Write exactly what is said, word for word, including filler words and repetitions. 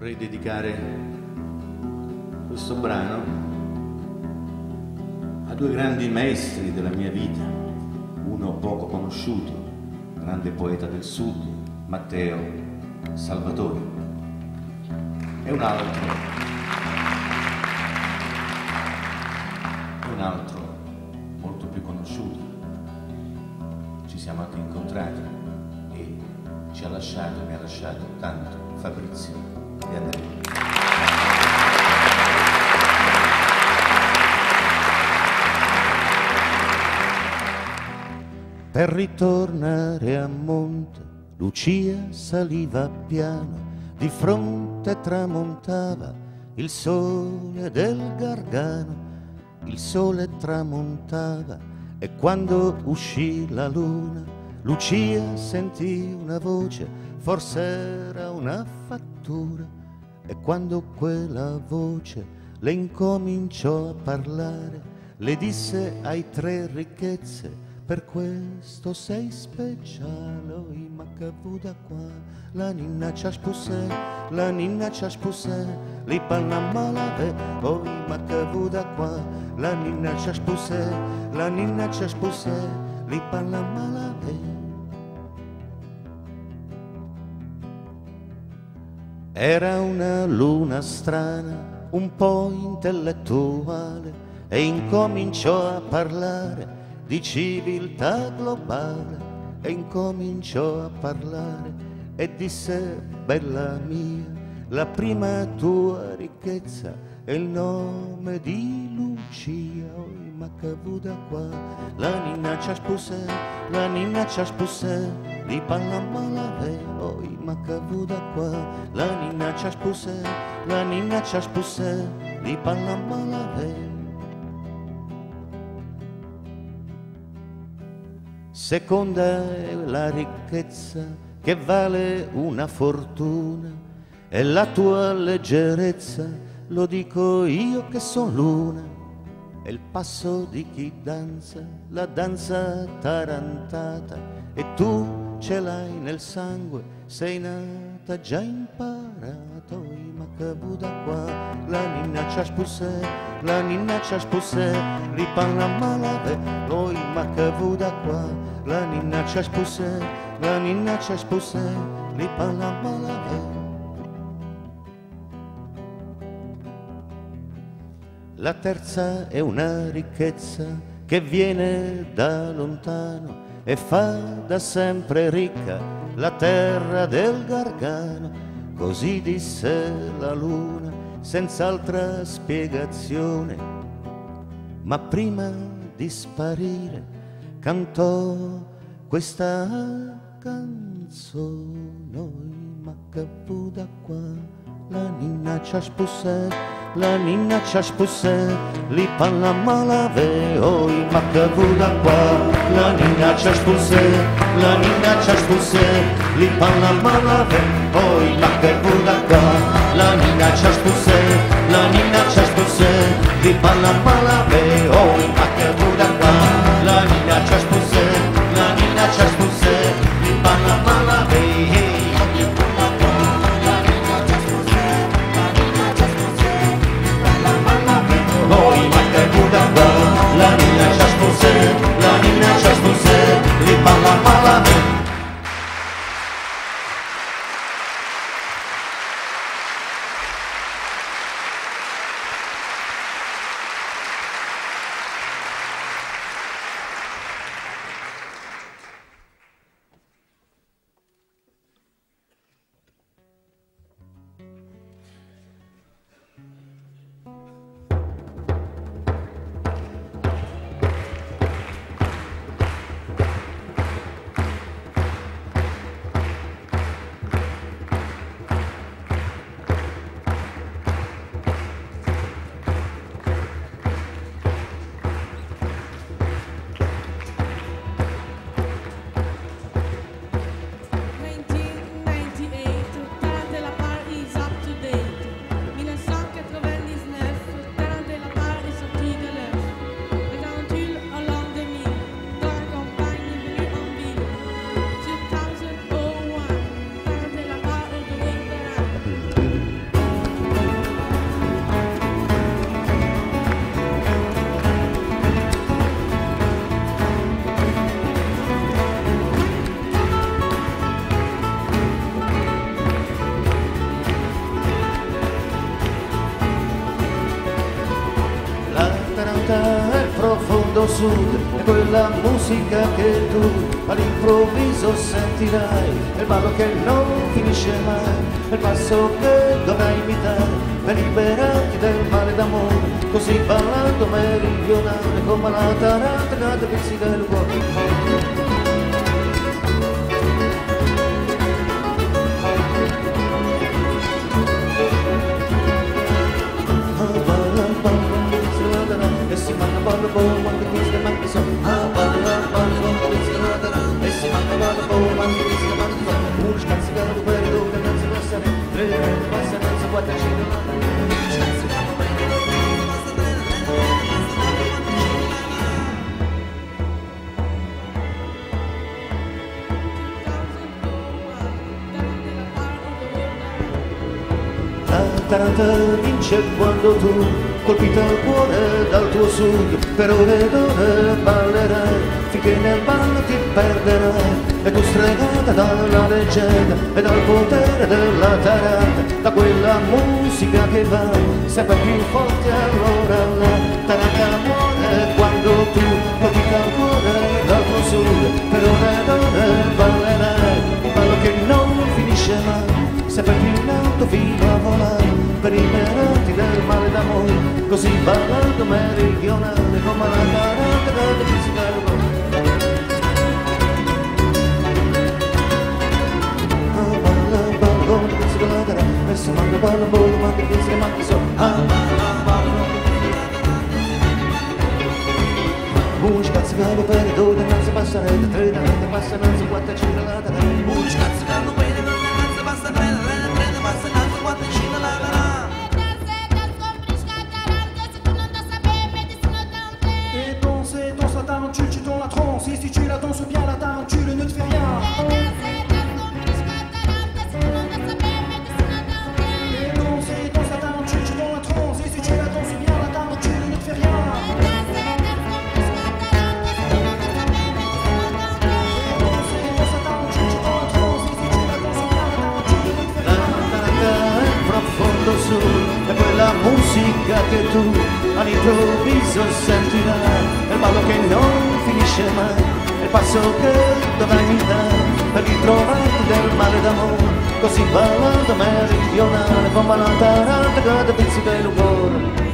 Vorrei dedicare questo brano a due grandi maestri della mia vita, uno poco conosciuto, grande poeta del Sud, Matteo Salvatore, e un altro, un altro molto più conosciuto. Ci siamo anche incontrati e ci ha lasciato, mi ha lasciato tanto, Fabrizio. Per ritornare a monte Lucia saliva piano, di fronte tramontava il sole del Gargano. Il sole tramontava e quando uscì la luna Lucia sentì una voce, forse era una fattura. E quando quella voce le incominciò a parlare, le disse: hai tre ricchezze, per questo sei speciale. Oi makabuda qua, la ninna ciaspuse, la ninna ciaspuse, li pannamalave. Oi makabuda qua, la ninna ciaspuse, la ninna ciaspuse, li pannamalave. Era una luna strana, un po' intellettuale, e incominciò a parlare di civiltà globale, e incominciò a parlare e disse: bella mia, la prima tua ricchezza è il nome di Lucia. Oi makabuda qua, la ninna ciaspuse, la ninna ciaspuse, li pannamalave. Oi makabuda qua, la ninna ciaspuse, la ninna ciaspuse, li pannamalave. Seconda è la ricchezza che vale una fortuna, e la tua leggerezza lo dico io che son luna. E il passo di chi danza la danza tarantata, e tu ce l'hai nel sangue, sei nata già imparata. Oi makabuda qua, la ninna ciaspuse, la ninna ciaspuse, li pannamalave. Oi makabuda qua, la ninna ciaspuse, la ninna ciaspuse, li pannamalave. La terza è una ricchezza che viene da lontano e fa da sempre ricca la terra del Gargano. Così disse la luna senza altra spiegazione, ma prima di sparire cantò questa canzone. Oi makabuda qua, la ninna ciaspuse, la ninna ciaspuse, li pannamalave. Oi makabuda qua, la ninna ciaspuse, la ninna ciaspuse, li pannamalave. Oi makabuda qua, la ninna ciaspuse, la ninna ciaspuse, li pannamalave. Oi makabuda qua, la ninna ciaspuse, la ninna ciaspuse, li pannamalave. città e il profondo sud, e quella musica che tu all'improvviso sentirai, è il ballo che non finisce mai, è il passo che dovrai imitare per liberarti del male d'amore. Così ballando meridionale con malata ratrata pensi del cuore. Vince quando tu, colpita al cuore dal tuo sud, per ore ed ore ballerai, finché nel ballo ti perderai, e tu stregata dalla leggenda e dal potere della tarata, da quella musica che va sempre più forte, allora la tarata muore quando tu, colpita al cuore dal tuo sud, per ore ed ore ballerai, un ballo che non finisce mai, sempre più in alto fino a volare, per liberarti del male d'amore, così ballando meridionale come la carata del fisico. Ah, balla, balla, come il fisico la darà, messo manda, balla, balla, ma che fisico, ma che so, ah, balla, balla. Buci, cazzo, gallo, per due, da cazzo, passa, rete, tre, da rete, passa, nanzo, quattro, cinque, la darà. Buci, cazzo, gallo, per due, da cazzo, passa, tre, da rete, tre, da passa, nanzo, quattro, cinque, la darà. Tu tu dans la transe, et si tu la danses bien la dame, tu le ne te fais rien. Et danse, danse la dame, tu tu dans la transe, et si tu la danses bien la dame, tu le ne te fais rien. Et danse, danse la dame, tu tu dans la transe, et si tu la danses bien la dame, tu le ne te fais rien. Profondo sul, è quella musica che tu all'improvviso sentirai, è il ballo che non finisce mai, è il passo che dovrai imitare per ritrovarti del male d'amore, così ballando meridionale con balata rata che pensi del cuore.